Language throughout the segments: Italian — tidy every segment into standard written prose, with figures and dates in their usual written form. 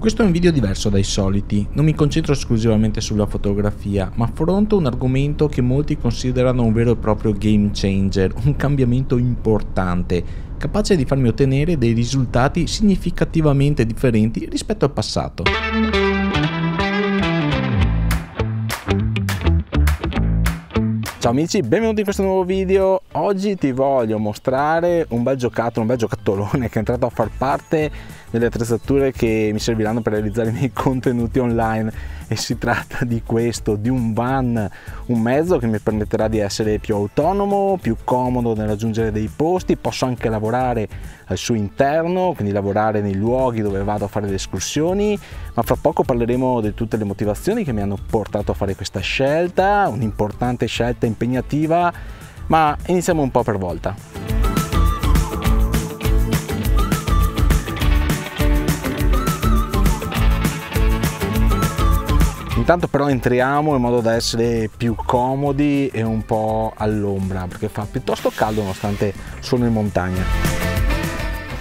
Questo è un video diverso dai soliti, non mi concentro esclusivamente sulla fotografia, ma affronto un argomento che molti considerano un vero e proprio game changer, un cambiamento importante, capace di farmi ottenere dei risultati significativamente differenti rispetto al passato. Ciao amici, benvenuti in questo nuovo video. Oggi ti voglio mostrare un bel giocattolo, un bel giocattolone che è entrato a far parte delle attrezzature che mi serviranno per realizzare i miei contenuti online, e si tratta di questo, di un van, un mezzo che mi permetterà di essere più autonomo, più comodo nel raggiungere dei posti. Posso anche lavorare al suo interno, quindi lavorare nei luoghi dove vado a fare le escursioni, ma fra poco parleremo di tutte le motivazioni che mi hanno portato a fare questa scelta, un'importante scelta impegnativa, ma iniziamo un po' per volta. Intanto però entriamo in modo da essere più comodi e un po' all'ombra, perché fa piuttosto caldo nonostante sono in montagna.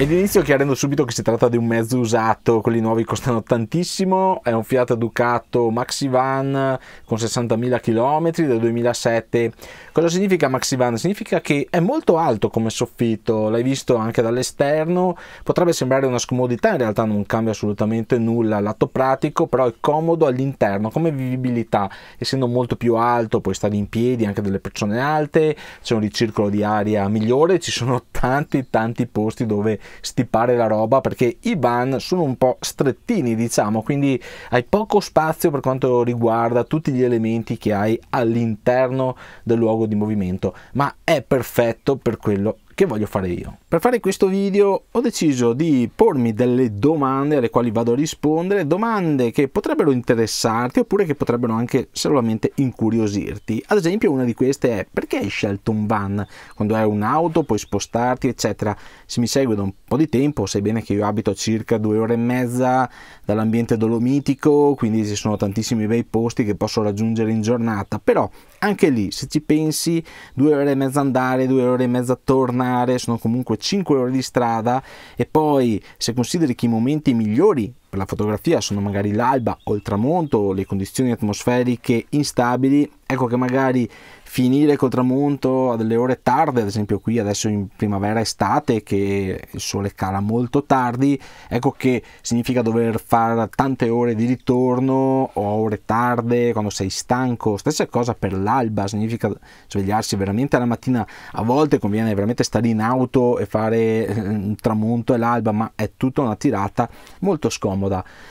Ed inizio chiarendo subito che si tratta di un mezzo usato, quelli nuovi costano tantissimo, è un Fiat Ducato Maxivan con 60.000 km del 2007. Cosa significa Maxivan? Significa che è molto alto come soffitto, l'hai visto anche dall'esterno, potrebbe sembrare una scomodità, in realtà non cambia assolutamente nulla al lato pratico, però è comodo all'interno come vivibilità, essendo molto più alto puoi stare in piedi anche delle persone alte, c'è un ricircolo di aria migliore, ci sono tanti posti dove stipare la roba, perché i van sono un po' strettini, diciamo, quindi hai poco spazio per quanto riguarda tutti gli elementi che hai all'interno del luogo di movimento, ma è perfetto per quello che voglio fare io. Per fare questo video ho deciso di pormi delle domande alle quali vado a rispondere, domande che potrebbero interessarti oppure che potrebbero anche solamente incuriosirti. Ad esempio una di queste è: perché hai scelto un van? Quando hai un'auto puoi spostarti eccetera. Se mi segui da un po' di tempo sai bene che io abito a circa 2 ore e mezza dall'ambiente dolomitico, quindi ci sono tantissimi bei posti che posso raggiungere in giornata, però anche lì se ci pensi 2 ore e mezza andare, 2 ore e mezza tornare, sono comunque 5 ore di strada, e poi se consideri che i momenti migliori per la fotografia sono magari l'alba o il tramonto, le condizioni atmosferiche instabili, ecco che magari finire col tramonto a delle ore tarde, ad esempio qui adesso in primavera estate che il sole cala molto tardi, ecco che significa dover fare tante ore di ritorno o ore tarde quando sei stanco. Stessa cosa per l'alba, significa svegliarsi veramente alla mattina, a volte conviene veramente stare in auto e fare il tramonto e l'alba, ma è tutta una tirata molto scomoda.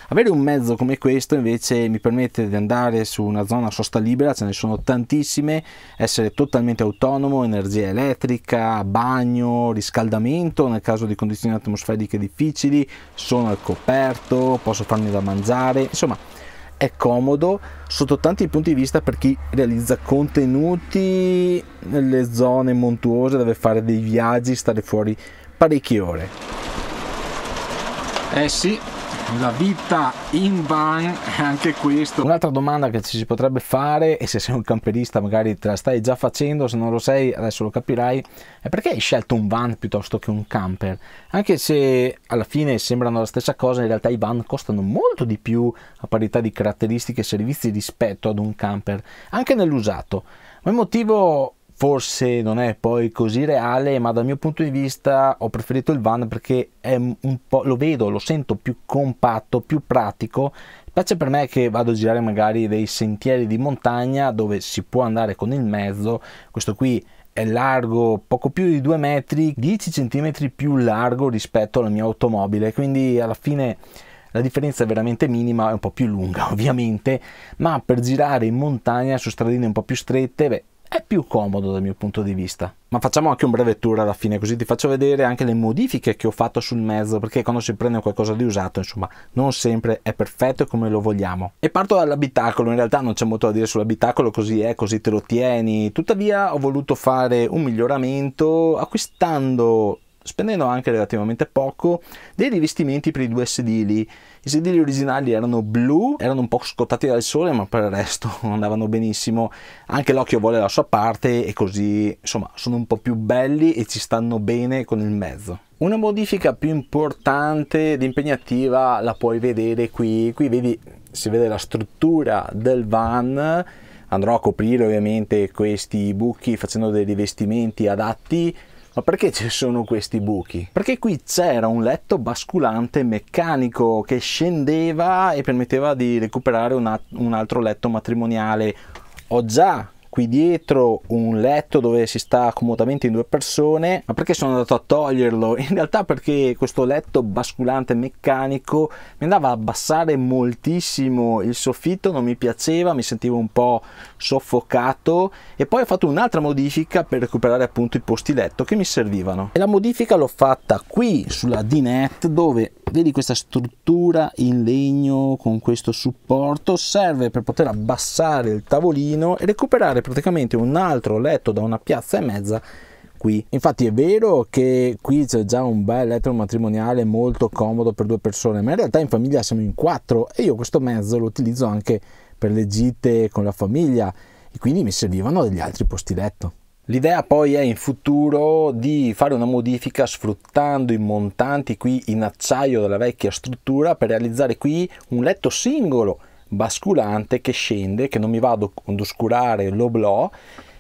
Avere un mezzo come questo invece mi permette di andare su una zona sosta libera, ce ne sono tantissime, essere totalmente autonomo, energia elettrica, bagno, riscaldamento nel caso di condizioni atmosferiche difficili, sono al coperto, posso farmi da mangiare, insomma è comodo sotto tanti punti di vista per chi realizza contenuti nelle zone montuose, deve fare dei viaggi, stare fuori parecchie ore. Eh sì, la vita in van è anche questo. Un'altra domanda che ci si potrebbe fare, e se sei un camperista magari te la stai già facendo, se non lo sei adesso lo capirai, è: perché hai scelto un van piuttosto che un camper? Anche se alla fine sembrano la stessa cosa, in realtà i van costano molto di più a parità di caratteristiche e servizi rispetto ad un camper, anche nell'usato, ma il motivo forse non è poi così reale, ma dal mio punto di vista ho preferito il van perché è un po', lo vedo, lo sento più compatto, più pratico, specie per me che vado a girare magari dei sentieri di montagna dove si può andare con il mezzo. Questo qui è largo poco più di 2 metri, 10 centimetri più largo rispetto alla mia automobile, quindi alla fine la differenza è veramente minima, è un po' più lunga ovviamente, ma per girare in montagna su stradine un po' più strette, beh, è più comodo dal mio punto di vista. Ma facciamo anche un breve tour alla fine, così ti faccio vedere anche le modifiche che ho fatto sul mezzo, perché quando si prende qualcosa di usato, insomma, non sempre è perfetto come lo vogliamo. E parto dall'abitacolo, in realtà non c'è molto da dire sull'abitacolo, così è, così te lo tieni. Tuttavia ho voluto fare un miglioramento acquistando, spendendo anche relativamente poco, dei rivestimenti per i 2 sedili. I sedili originali erano blu, erano un po' scottati dal sole, ma per il resto andavano benissimo. Anche l'occhio vuole la sua parte, e così insomma sono un po' più belli e ci stanno bene con il mezzo. Una modifica più importante ed impegnativa la puoi vedere qui vedi, si vede la struttura del van. Andrò a coprire ovviamente questi buchi facendo dei rivestimenti adatti. Ma perché ci sono questi buchi? Perché qui c'era un letto basculante meccanico che scendeva e permetteva di recuperare un altro letto matrimoniale. Ho già qui dietro un letto dove si sta comodamente in due persone. Ma perché sono andato a toglierlo? In realtà perché questo letto basculante meccanico mi andava a abbassare moltissimo il soffitto, non mi piaceva, mi sentivo un po' soffocato. E poi ho fatto un'altra modifica per recuperare appunto i posti letto che mi servivano, e la modifica l'ho fatta qui sulla dinette, dove vedi questa struttura in legno con questo supporto serve per poter abbassare il tavolino e recuperare praticamente un altro letto da una piazza e mezza qui. Infatti è vero che qui c'è già un bel letto matrimoniale molto comodo per due persone, ma in realtà in famiglia siamo in quattro e io questo mezzo lo utilizzo anche per le gite con la famiglia e quindi mi servivano degli altri posti letto. L'idea poi è in futuro di fare una modifica sfruttando i montanti qui in acciaio della vecchia struttura per realizzare qui un letto singolo basculante che scende, che non mi va ad oscurare l'oblò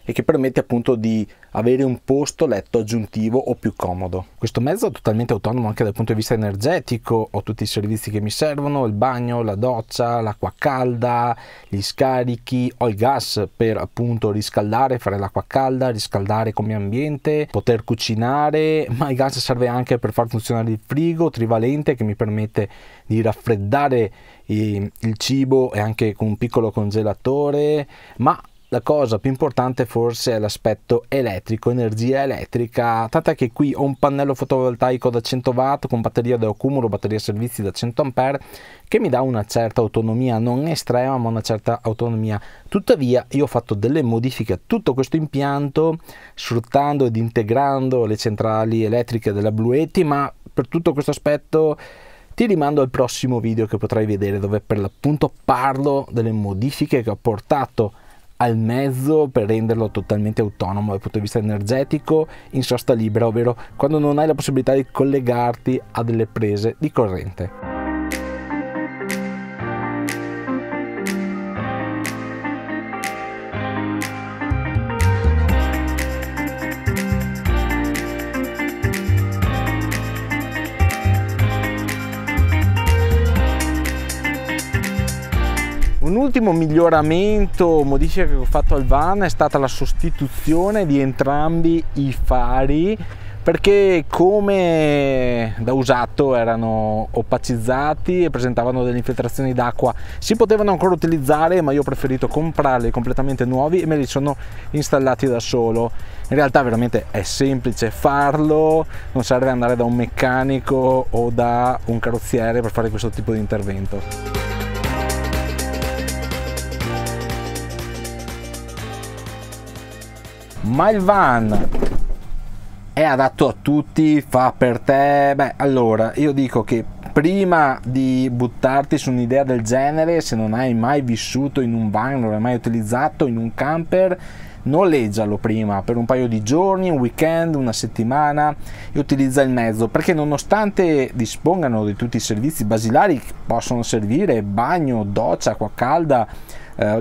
e che permette appunto di avere un posto letto aggiuntivo o più comodo. Questo mezzo è totalmente autonomo anche dal punto di vista energetico, ho tutti i servizi che mi servono, il bagno, la doccia, l'acqua calda, gli scarichi, ho il gas per appunto riscaldare, fare l'acqua calda, riscaldare come ambiente, poter cucinare, ma il gas serve anche per far funzionare il frigo trivalente che mi permette di raffreddare il cibo e anche con un piccolo congelatore, ma la cosa più importante forse è l'aspetto elettrico, energia elettrica, tant'è che qui ho un pannello fotovoltaico da 100 watt con batteria da accumulo, batteria servizi da 100 ampere che mi dà una certa autonomia, non estrema ma una certa autonomia. Tuttavia io ho fatto delle modifiche a tutto questo impianto sfruttando ed integrando le centrali elettriche della Bluetti, ma per tutto questo aspetto ti rimando al prossimo video che potrai vedere, dove per l'appunto parlo delle modifiche che ho portato al mezzo per renderlo totalmente autonomo dal punto di vista energetico in sosta libera, ovvero quando non hai la possibilità di collegarti a delle prese di corrente. L'ultimo miglioramento, modifica che ho fatto al van, è stata la sostituzione di entrambi i fari, perché come da usato erano opacizzati e presentavano delle infiltrazioni d'acqua. Si potevano ancora utilizzare, ma io ho preferito comprarli completamente nuovi e me li sono installati da solo. In realtà veramente è semplice farlo, non serve andare da un meccanico o da un carrozziere per fare questo tipo di intervento. Ma il van è adatto a tutti, fa per te? Beh, allora io dico che prima di buttarti su un'idea del genere, se non hai mai vissuto in un van, non l'hai mai utilizzato, in un camper, noleggialo prima per un paio di giorni, un weekend, una settimana, e utilizza il mezzo, perché nonostante dispongano di tutti i servizi basilari che possono servire, bagno, doccia, acqua calda,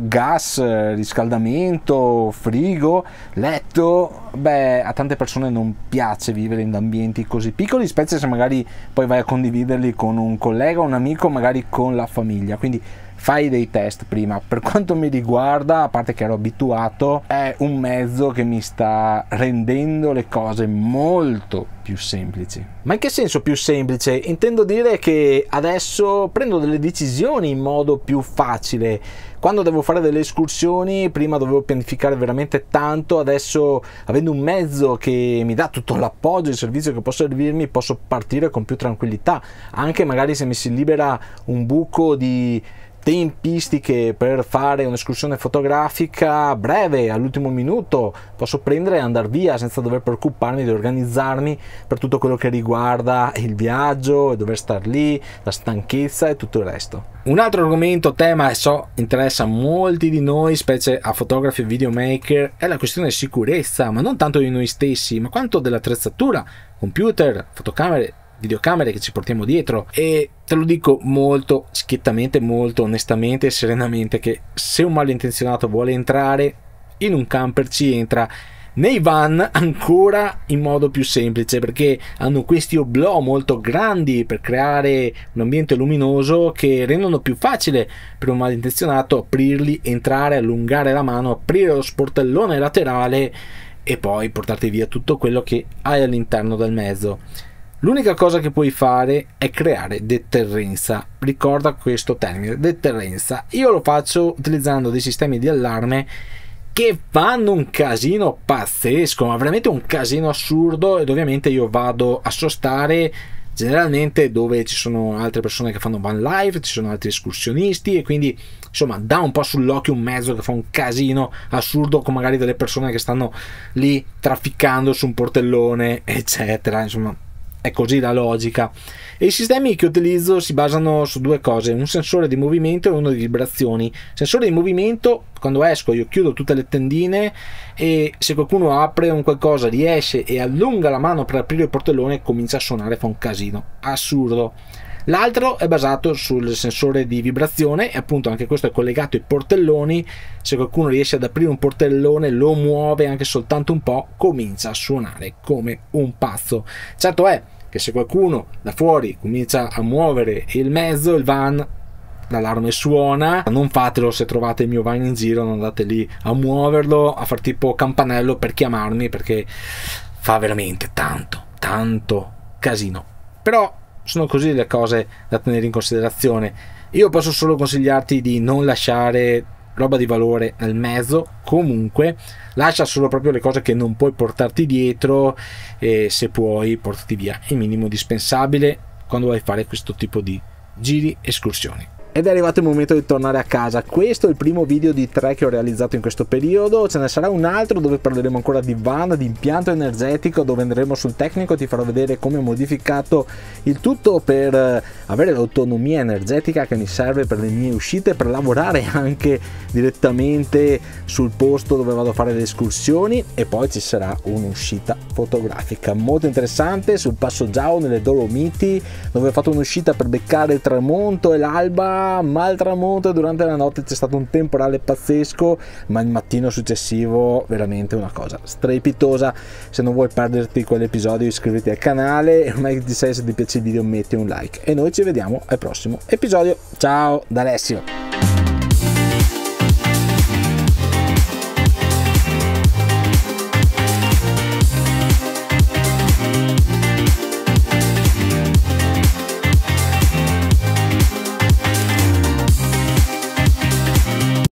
gas, riscaldamento, frigo, letto, beh, a tante persone non piace vivere in ambienti così piccoli, specie se magari poi vai a condividerli con un collega, un amico, magari con la famiglia, quindi fai dei test prima. Per quanto mi riguarda, a parte che ero abituato, è un mezzo che mi sta rendendo le cose molto più semplici. Ma in che senso più semplice? Intendo dire che adesso prendo delle decisioni in modo più facile. Quando devo fare delle escursioni, prima dovevo pianificare veramente tanto, adesso avendo un mezzo che mi dà tutto l'appoggio, il servizio che può servirmi, posso partire con più tranquillità, anche magari se mi si libera un buco di tempistiche per fare un'escursione fotografica breve all'ultimo minuto, posso prendere e andare via senza dover preoccuparmi di organizzarmi per tutto quello che riguarda il viaggio, dover star lì, la stanchezza e tutto il resto. Un altro argomento, tema, so interessa molti di noi, specie a fotografi e videomaker, è la questione di sicurezza, ma non tanto di noi stessi, ma quanto dell'attrezzatura computer, fotocamere, videocamere che ci portiamo dietro. E te lo dico molto schiettamente, molto onestamente e serenamente, che se un malintenzionato vuole entrare in un camper ci entra. Nei van ancora in modo più semplice, perché hanno questi oblò molto grandi per creare un ambiente luminoso che rendono più facile per un malintenzionato aprirli, entrare, allungare la mano, aprire lo sportellone laterale e poi portarti via tutto quello che hai all'interno del mezzo. L'unica cosa che puoi fare è creare deterrenza. Ricorda questo termine, deterrenza. Io lo faccio utilizzando dei sistemi di allarme che fanno un casino pazzesco, ma veramente un casino assurdo, ed ovviamente io vado a sostare generalmente dove ci sono altre persone che fanno van live, ci sono altri escursionisti, e quindi insomma dà un po' sull'occhio un mezzo che fa un casino assurdo, con magari delle persone che stanno lì trafficando su un portellone eccetera. Insomma è così la logica. E i sistemi che utilizzo si basano su due cose: un sensore di movimento e uno di vibrazioni. Sensore di movimento: quando esco io chiudo tutte le tendine e se qualcuno apre un qualcosa, riesce e allunga la mano per aprire il portellone, comincia a suonare, fa un casino assurdo. L'altro è basato sul sensore di vibrazione, e appunto anche questo è collegato ai portelloni. Se qualcuno riesce ad aprire un portellone, lo muove anche soltanto un po', comincia a suonare come un pazzo. Certo è che se qualcuno da fuori comincia a muovere il mezzo, il van, l'allarme suona. Non fatelo. Se trovate il mio van in giro, non andate lì a muoverlo, a far tipo campanello per chiamarmi, perché fa veramente tanto casino. Però sono così le cose da tenere in considerazione. Io posso solo consigliarti di non lasciare roba di valore nel mezzo, comunque lascia solo proprio le cose che non puoi portarti dietro, e se puoi portati via il minimo dispensabile quando vai a fare questo tipo di giri, escursioni. Ed è arrivato il momento di tornare a casa. Questo è il primo video di 3 che ho realizzato in questo periodo. Ce ne sarà un altro dove parleremo ancora di van, di impianto energetico, dove andremo sul tecnico, ti farò vedere come ho modificato il tutto per avere l'autonomia energetica che mi serve per le mie uscite, per lavorare anche direttamente sul posto dove vado a fare le escursioni. E poi ci sarà un'uscita fotografica molto interessante sul Passo Giau nelle Dolomiti, dove ho fatto un'uscita per beccare il tramonto e l'alba. Ma al tramonto durante la notte c'è stato un temporale pazzesco, ma il mattino successivo veramente una cosa strepitosa. Se non vuoi perderti quell'episodio, iscriviti al canale, e ormai ti sei, se ti piace il video metti un like, e noi ci vediamo al prossimo episodio. Ciao da Alessio.